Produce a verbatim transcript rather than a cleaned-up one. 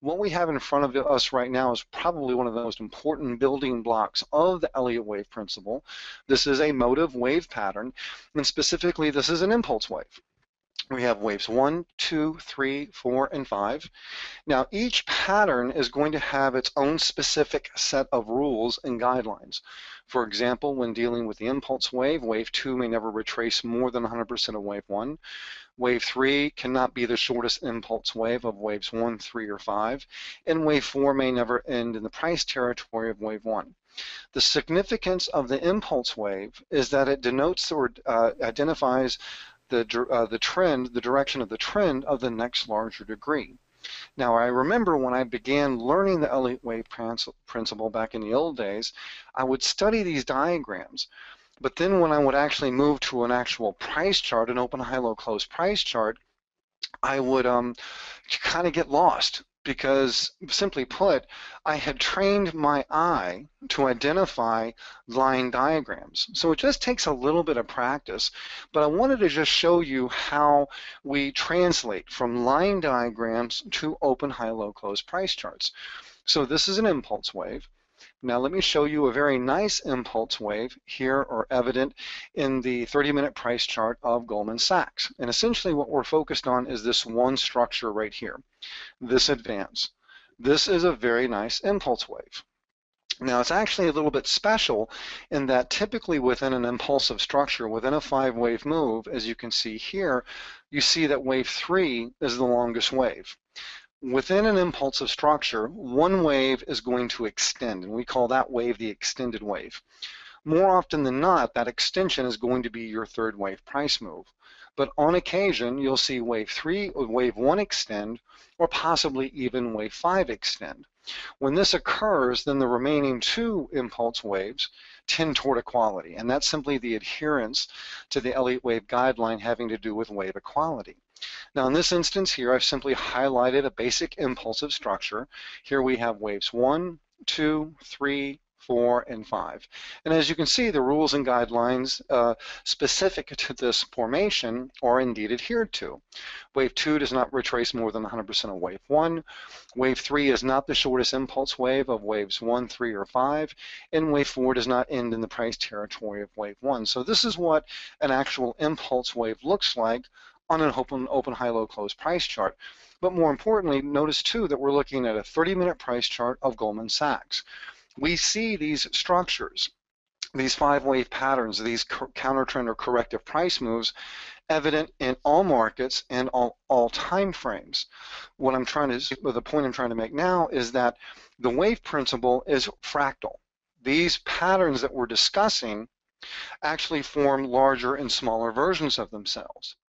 what we have in front of us right now is probably one of the most important building blocks of the Elliott Wave Principle. This is a motive wave pattern, and specifically this is an impulse wave. We have waves one, two, three, four, and five. Now, each pattern is going to have its own specific set of rules and guidelines. For example, when dealing with the impulse wave, wave two may never retrace more than one hundred percent of wave one. Wave three cannot be the shortest impulse wave of waves one, three, or five. And wave four may never end in the price territory of wave one. The significance of the impulse wave is that it denotes or uh, identifies the, uh, the trend, the direction of the trend of the next larger degree. Now, I remember when I began learning the Elliott Wave Principle back in the old days, I would study these diagrams, but then when I would actually move to an actual price chart, an open, high, low, close price chart, I would um, kind of get lost. Because, simply put, I had trained my eye to identify line diagrams. So it just takes a little bit of practice, but I wanted to just show you how we translate from line diagrams to open, high, low, close price charts. So this is an impulse wave. Now let me show you a very nice impulse wave here, or evident in the thirty minute price chart of Goldman Sachs. And essentially what we're focused on is this one structure right here, this advance. This is a very nice impulse wave. Now it's actually a little bit special in that typically within an impulsive structure, within a five-wave move, as you can see here, you see that wave three is the longest wave. Within an impulsive structure, one wave is going to extend, and we call that wave the extended wave. More often than not, that extension is going to be your third wave price move. But on occasion, you'll see wave three or wave one extend, or possibly even wave five extend. When this occurs, then the remaining two impulse waves tend toward equality, and that's simply the adherence to the Elliott Wave guideline having to do with wave equality. Now in this instance here, I've simply highlighted a basic impulsive structure. Here we have waves one, two, three, four, and five. And as you can see, the rules and guidelines uh, specific to this formation are indeed adhered to. Wave two does not retrace more than one hundred percent of wave one. Wave three is not the shortest impulse wave of waves one, three, or five. And wave four does not end in the price territory of wave one. So this is what an actual impulse wave looks like on an open, open, high, low, close price chart. But more importantly, notice too that we're looking at a thirty minute price chart of Goldman Sachs. We see these structures, these five-wave patterns, these counter-trend or corrective price moves evident in all markets and all, all time frames. What I'm trying to, the point I'm trying to make now is that the wave principle is fractal. These patterns that we're discussing actually form larger and smaller versions of themselves.